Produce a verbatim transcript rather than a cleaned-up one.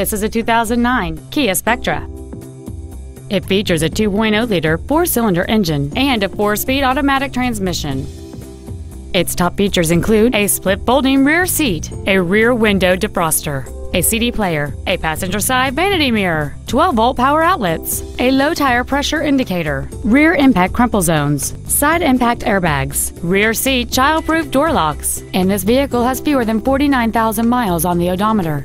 This is a two thousand nine Kia Spectra. It features a two point oh liter four-cylinder engine and a four-speed automatic transmission. Its top features include a split folding rear seat, a rear window defroster, a C D player, a passenger side vanity mirror, twelve volt power outlets, a low tire pressure indicator, rear impact crumple zones, side impact airbags, rear seat child-proof door locks, and this vehicle has fewer than forty-nine thousand miles on the odometer.